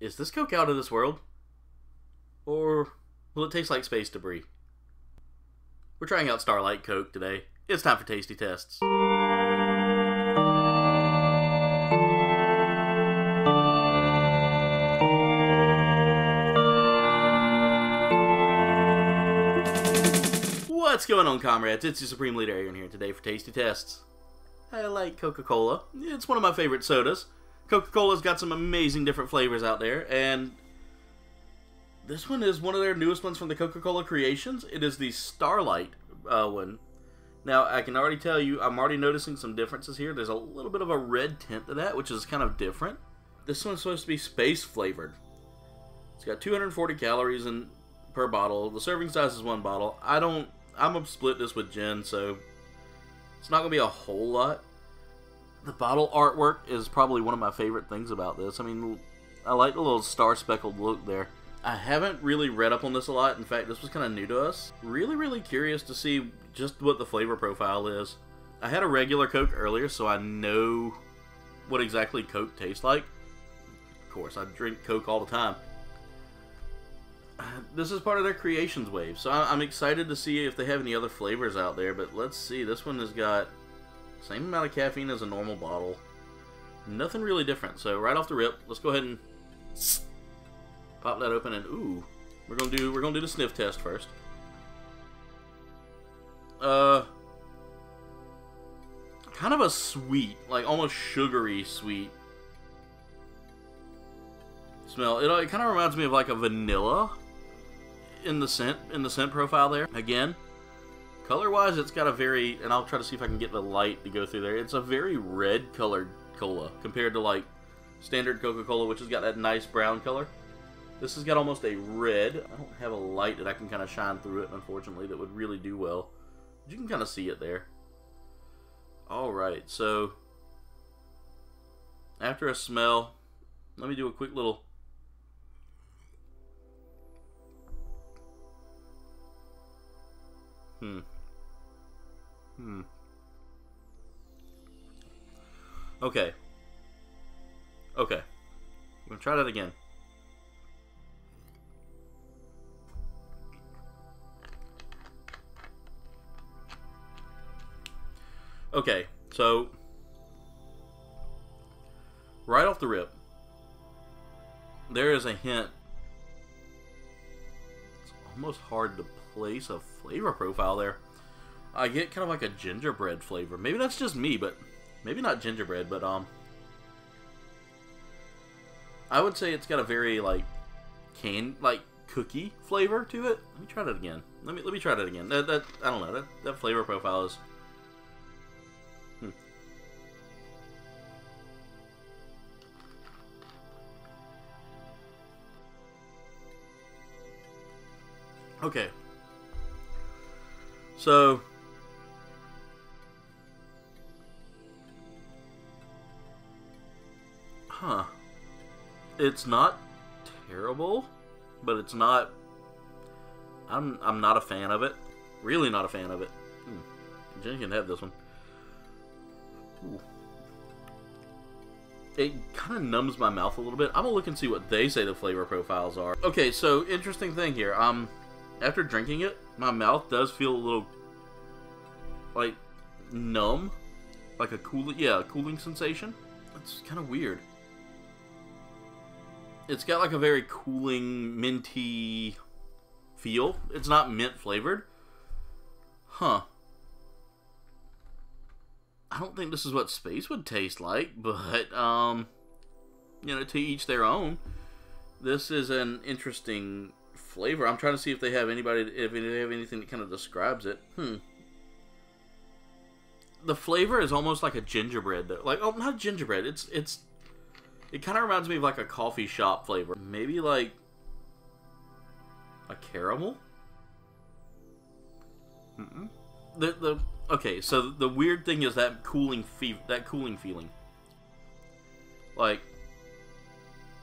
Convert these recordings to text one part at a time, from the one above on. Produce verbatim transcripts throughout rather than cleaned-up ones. Is this Coke out of this world? Or will it taste like space debris? We're trying out Starlight Coke today. It's time for Tasty Tests. What's going on, comrades? It's your Supreme Leader Aaron here today for Tasty Tests. I like Coca-Cola. It's one of my favorite sodas. Coca-Cola's got some amazing different flavors out there, and this one is one of their newest ones from the Coca-Cola Creations. It is the Starlight uh, one. Now, I can already tell you, I'm already noticing some differences here. There's a little bit of a red tint to that, which is kind of different. This one's supposed to be space-flavored. It's got two hundred forty calories in, per bottle. The serving size is one bottle. I don't... I'm going to split this with gin, so it's not going to be a whole lot. The bottle artwork is probably one of my favorite things about this. I mean, I like the little star-speckled look there. I haven't really read up on this a lot. In fact, this was kind of new to us. Really, really curious to see just what the flavor profile is. I had a regular Coke earlier, so I know what exactly Coke tastes like. Of course, I drink Coke all the time. This is part of their Creations wave, so I'm excited to see if they have any other flavors out there, but let's see. This one has got the same amount of caffeine as a normal bottle. Nothing really different, so right off the rip, let's go ahead and pop that open, and ooh, we're gonna do we're gonna do the sniff test first. Uh, kind of a sweet, like almost sugary sweet smell. It, it kind of reminds me of like a vanilla in the scent in the scent profile there. Again, color-wise, it's got a very, and I'll try to see if I can get the light to go through there. It's a very red-colored cola compared to like standard Coca-Cola, which has got that nice brown color. This has got almost a red. I don't have a light that I can kind of shine through it, unfortunately, that would really do well. But you can kind of see it there. Alright, so after a smell, let me do a quick little... Hmm. Hmm. Okay. Okay. I'm going to try that again. Okay, so right off the rip, there is a hint. It's almost hard to place a flavor profile there. I get kind of like a gingerbread flavor. Maybe that's just me, but maybe not gingerbread, but um, I would say it's got a very like can like cookie flavor to it. Let me try that again. Let me let me try that again. That that I don't know. That that flavor profile is. Okay, so huh, it's not terrible, but it's not, I'm, I'm not a fan of it, really not a fan of it. Hmm. Jen can have this one. Ooh. It kind of numbs my mouth a little bit. I'm gonna look and see what they say the flavor profiles are. Okay, so interesting thing here, um, after drinking it, my mouth does feel a little, like, numb. Like a cooling, yeah, a cooling sensation. It's kind of weird. It's got like a very cooling, minty feel. It's not mint flavored. Huh. I don't think this is what space would taste like, but, um, you know, to each their own. This is an interesting flavor. I'm trying to see if they have anybody, if they have anything that kind of describes it. Hmm. The flavor is almost like a gingerbread, though. Like, oh, not gingerbread. It's it's. It kind of reminds me of like a coffee shop flavor. Maybe like a caramel. Mm-mm. The the okay. So the weird thing is that cooling fe that cooling feeling. Like,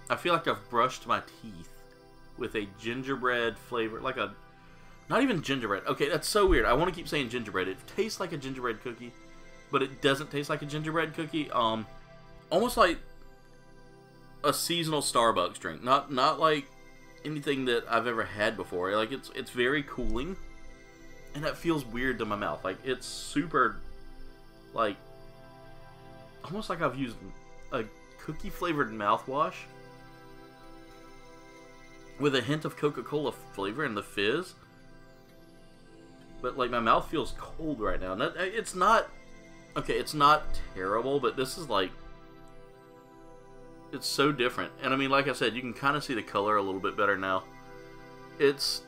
I feel like I've brushed my teeth with a gingerbread flavor, like a, not even gingerbread. Okay, that's so weird. I want to keep saying gingerbread. It tastes like a gingerbread cookie, but it doesn't taste like a gingerbread cookie. Um, almost like a seasonal Starbucks drink. Not not like anything that I've ever had before. Like it's it's very cooling, and that feels weird to my mouth. Like it's super, like almost like I've used a cookie flavored mouthwash with a hint of Coca-Cola flavor and the fizz. But like my mouth feels cold right now. And that, it's not okay. It's not terrible, but this is like. It's so different. And I mean, like I said, you can kind of see the color a little bit better now. It's...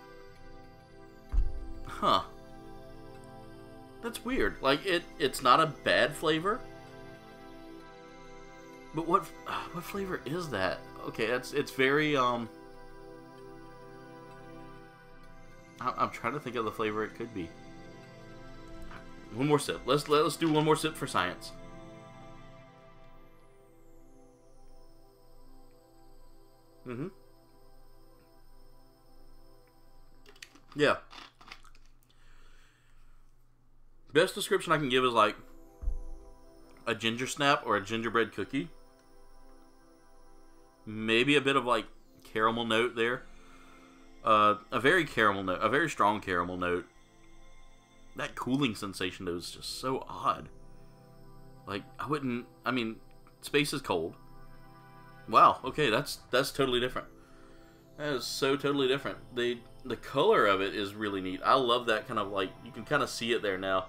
Huh. That's weird. Like, it, it's not a bad flavor. But what what flavor is that? Okay, that's, it's very, um... I, I'm trying to think of the flavor it could be. One more sip. Let's, let, let's do one more sip for science. Mm-hmm. Yeah. Best description I can give is like a ginger snap or a gingerbread cookie. Maybe a bit of like caramel note there. Uh, a very caramel note, a very strong caramel note. That cooling sensation though is just so odd. Like I wouldn't, I mean, space is cold. Wow, okay, that's that's totally different. That is so totally different. The the color of it is really neat. I love that kind of like, you can kind of see it there now.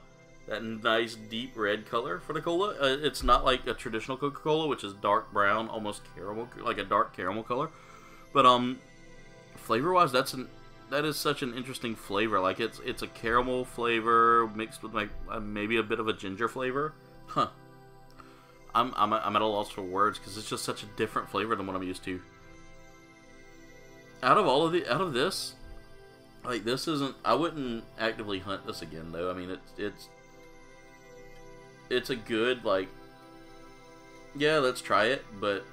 That nice deep red color for the cola. Uh, it's not like a traditional Coca-Cola, which is dark brown, almost caramel, like a dark caramel color. But um, flavor-wise, that's an that is such an interesting flavor. Like it's it's a caramel flavor mixed with like uh, maybe a bit of a ginger flavor. Huh. I'm, I'm, I'm at a loss for words because it's just such a different flavor than what I'm used to. Out of all of the, out of this, like this isn't, I wouldn't actively hunt this again though. I mean, it's, it's, it's a good like, yeah, let's try it, but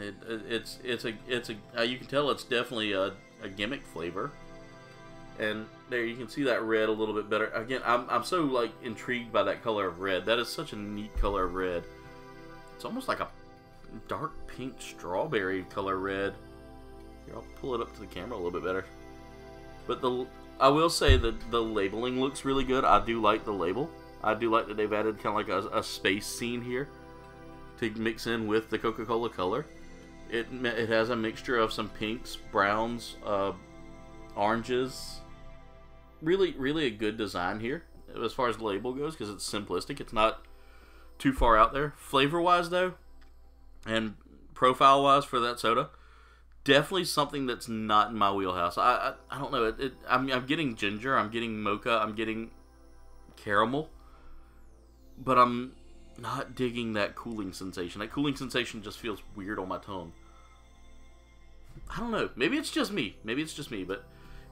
it, it, it's, it's a, it's a, you can tell it's definitely a, a gimmick flavor. And there you can see that red a little bit better. Again, I'm, I'm so like intrigued by that color of red. That is such a neat color of red. It's almost like a dark pink strawberry color red. Here, I'll pull it up to the camera a little bit better. But the I will say that the labeling looks really good. I do like the label. I do like that they've added kind of like a, a space scene here to mix in with the Coca-Cola color. It, it has a mixture of some pinks, browns, uh, oranges. Really, really a good design here as far as the label goes because it's simplistic. It's not too far out there. Flavor-wise, though, and profile-wise for that soda, definitely something that's not in my wheelhouse. I, I, I don't know. It, it I'm, I'm getting ginger. I'm getting mocha. I'm getting caramel. But I'm not digging that cooling sensation. That cooling sensation just feels weird on my tongue. I don't know. Maybe it's just me. Maybe it's just me, but...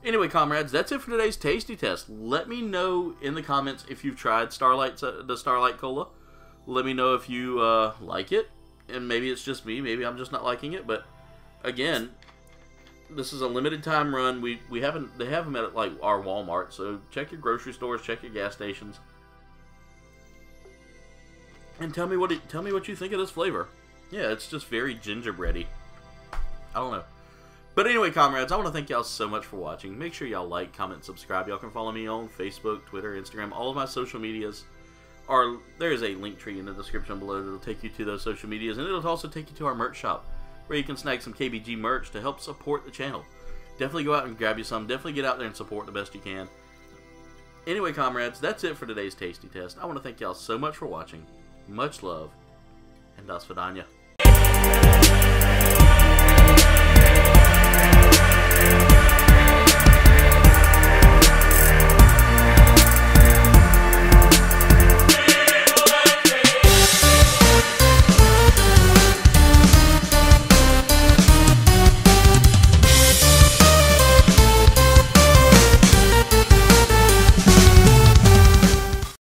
Anyway, comrades, that's it for today's Tasty Test. Let me know in the comments if you've tried Starlight, the Starlight Cola. Let me know if you uh, like it. And maybe it's just me. Maybe I'm just not liking it. But, again, this is a limited time run. We, we haven't, they have them at, like, our Walmart. So check your grocery stores. Check your gas stations. And tell me what it, tell me what you think of this flavor. Yeah, it's just very gingerbready. I don't know. But anyway, comrades, I want to thank y'all so much for watching. Make sure y'all like, comment, subscribe. Y'all can follow me on Facebook, Twitter, Instagram. All of my social medias are... There is a link tree in the description below that'll take you to those social medias. And it'll also take you to our merch shop, where you can snag some K B G merch to help support the channel. Definitely go out and grab you some. Definitely get out there and support the best you can. Anyway, comrades, that's it for today's Tasty Test. I want to thank y'all so much for watching. Much love. And das Vidania.